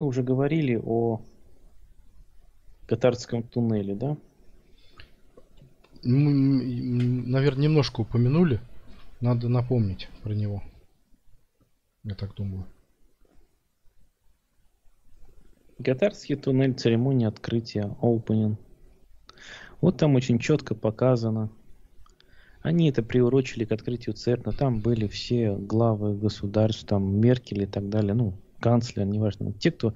Мы уже говорили о катарском туннеле, да? Наверное, немножко упомянули. Надо напомнить про него. Я так думаю. Гатарский туннель, церемония открытия, opening. Вот там очень четко показано. Они это приурочили к открытию ЦЕРНа. Там были все главы государств, там Меркель и так далее. Ну, канцлер, неважно. Те, кто,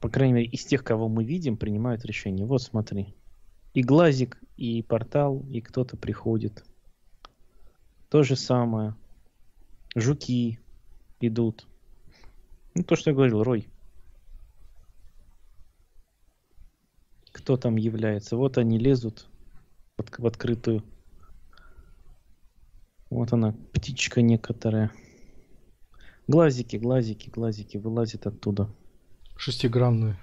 по крайней мере, из тех, кого мы видим, принимают решение. Вот смотри. И глазик, и портал, и кто-то приходит. То же самое. Жуки идут. Ну, то, что я говорил, Рой. Кто там является? Вот они лезут в открытую. Вот она, птичка некоторая. Глазики, глазики, глазики вылазят оттуда. Шестигранный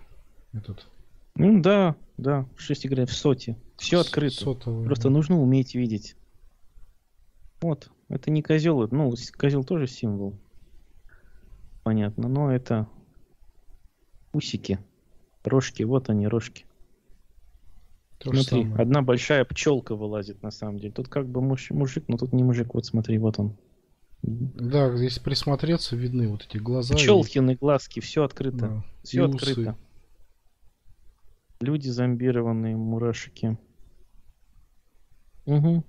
этот. Ну да, да, шестигранный в соте. Все открыто. Сотовый, просто да. Нужно уметь видеть. Вот, это не козел, ну козел тоже символ. Понятно, но это усики, рожки, вот они, рожки. Смотри, одна большая пчелка вылазит на самом деле. Тут как бы мужик, но тут не мужик. Вот смотри, вот он. Да, если присмотреться, видны вот эти глаза. Пчелкины глазки, все открыто. Да. Все открыто. Усы. Люди зомбированные, мурашики. Угу.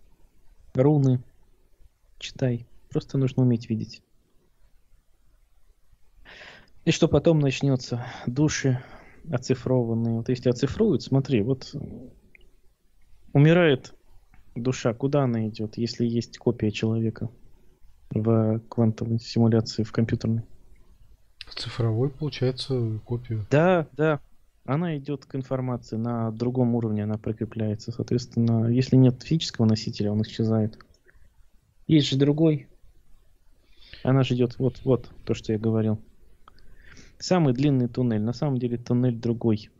Руны. Читай. Просто нужно уметь видеть. И что потом начнется? Души оцифрованные. Вот если оцифруют, смотри, вот... Умирает душа, куда она идет, если есть копия человека в квантовой симуляции, в компьютерной? В цифровой, получается, копию. Да, да. Она идет к информации, на другом уровне она прикрепляется. Соответственно, если нет физического носителя, он исчезает. Есть же другой. Она же идет вот, то, что я говорил. Самый длинный туннель. На самом деле туннель другой.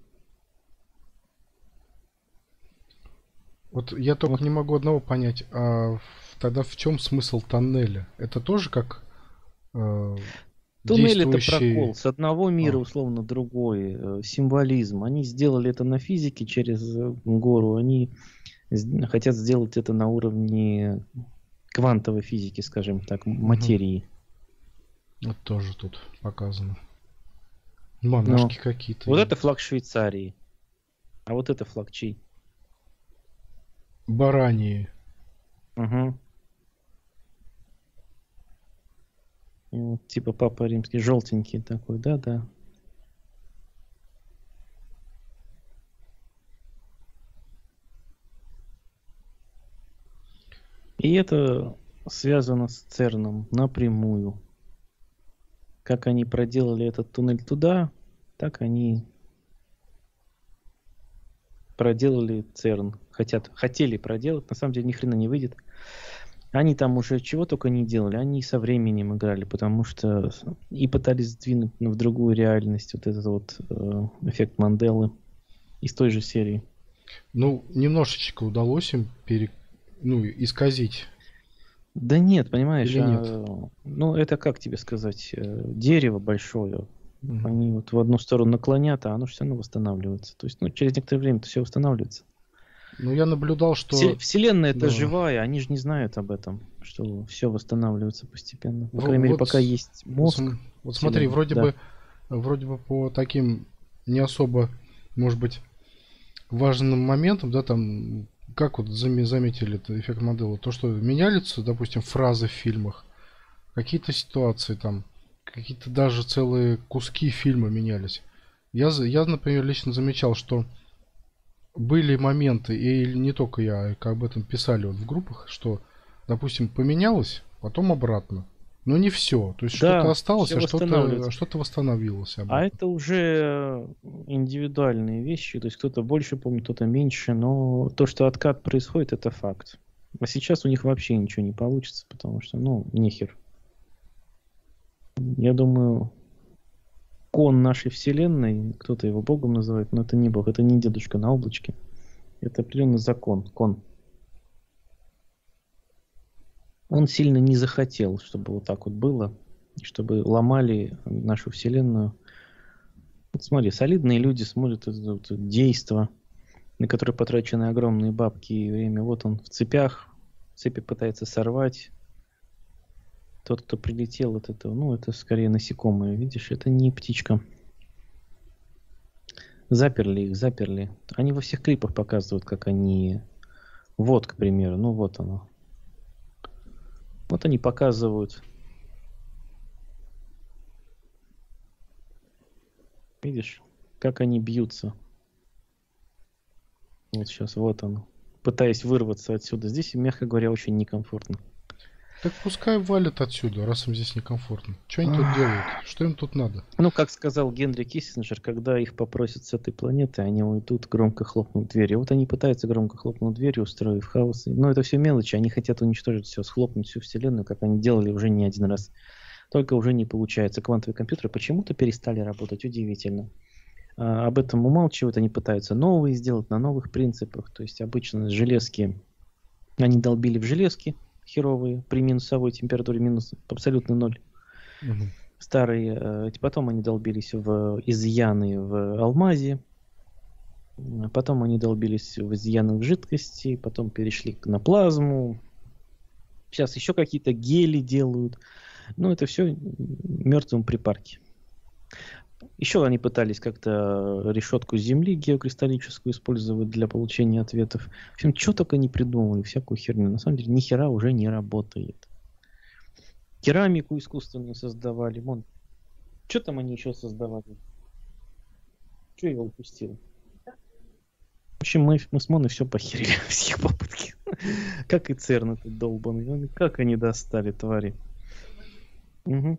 Вот я только не могу одного понять, а тогда в чем смысл тоннеля? Это тоже как туннель действующий... это прокол с одного мира условно другой, символизм. Они сделали это на физике через гору, они хотят сделать это на уровне квантовой физики, скажем так, материи. Вот тоже тут показано. Монашки какие-то. Вот это флаг Швейцарии, а вот это флаг чей? Барании. Угу. Вот, типа папа римский, желтенький такой, да. И это связано с ЦЕРНом напрямую. Как они проделали этот туннель туда, так они проделали ЦЕРН. Хотели проделать, на самом деле ни хрена не выйдет. Они там уже чего только не делали, они со временем играли, потому что и пытались сдвинуть в другую реальность вот этот вот эффект Манделы из той же серии. Ну, немножечко удалось им исказить. Да нет, понимаешь, нет? Ну это как тебе сказать, дерево большое, они вот в одну сторону наклонят, а оно все равно восстанавливается. То есть, через некоторое время все восстанавливается. Ну, я наблюдал, что... Вселенная это живая, они же не знают об этом, что все восстанавливается постепенно. По крайней мере, пока есть мозг. Вот смотри, вроде бы по таким не особо, может быть, важным моментам, да, там, как вот заметили эффект Манделы, то, что меняются, допустим, фразы в фильмах, какие-то ситуации там, какие-то даже целые куски фильма менялись. Я, например, лично замечал, что были моменты, и не только я, об этом писали в группах, что, допустим, поменялось, потом обратно. Но не все. То есть что-то осталось, а что-то восстановилось. А это уже индивидуальные вещи. То есть кто-то больше помнит, кто-то меньше. Но то, что откат происходит, это факт. А сейчас у них вообще ничего не получится, потому что, нехер. Я думаю... Кон нашей вселенной, кто-то его богом называет, но это не бог, это не дедушка на облачке. Это определенный закон, кон. Он сильно не захотел, чтобы вот так вот было, чтобы ломали нашу вселенную смотри, солидные люди смотрят это действо, на которое потрачены огромные бабки и время. Вот он в цепях, цепи пытается сорвать. Тот, кто прилетел от этого, ну, это скорее насекомое, видишь, это не птичка. Заперли их, заперли. Они во всех клипах показывают, как они... Вот, к примеру, ну вот оно. Вот они показывают. Видишь, как они бьются. Вот сейчас, вот оно. Пытаясь вырваться отсюда. Здесь, мягко говоря, очень некомфортно. Так пускай валят отсюда, раз им здесь некомфортно. Что они тут делают? Что им тут надо? Ну, как сказал Генри Киссинджер, когда их попросят с этой планеты, они уйдут, громко хлопнут дверью. Вот они пытаются громко хлопнуть дверью, устроив хаос. Но это все мелочи. Они хотят уничтожить все, схлопнуть всю Вселенную, как они делали уже не один раз. Только уже не получается. Квантовые компьютеры почему-то перестали работать. Удивительно. Об этом умалчивают. Они пытаются новые сделать на новых принципах. То есть обычно железки... Они долбили в железки. Херовые, при минусовой температуре минус абсолютно ноль. Угу. Старые, потом они долбились в изъяны в алмазе, потом они долбились в изъяны в жидкости, потом перешли на плазму, сейчас еще какие-то гели делают. Ну, это все мертвым припарки. Еще они пытались как-то решетку Земли геокристаллическую использовать для получения ответов. В общем, что только не придумали, всякую херню. На самом деле, ни хера уже не работает. Керамику искусственную создавали. Вон. Что там они еще создавали? Что я его упустил? В общем, мы с Моной все похерили. Всех попытки. Как и ЦЕРН этот долбанный. Как они достали, твари. Угу.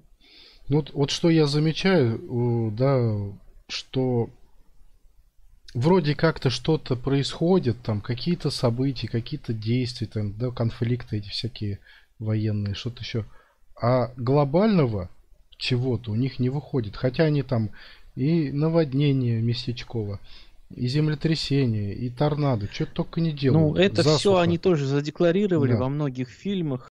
Ну, вот что я замечаю, да, что вроде как-то что-то происходит, там какие-то события, какие-то действия, там, да, конфликты эти всякие военные, что-то еще. А глобального чего-то у них не выходит. Хотя они там и наводнение местечково, и землетрясение, и торнадо, что только не делают. Ну, это засуха. Все они тоже задекларировали, да, во многих фильмах.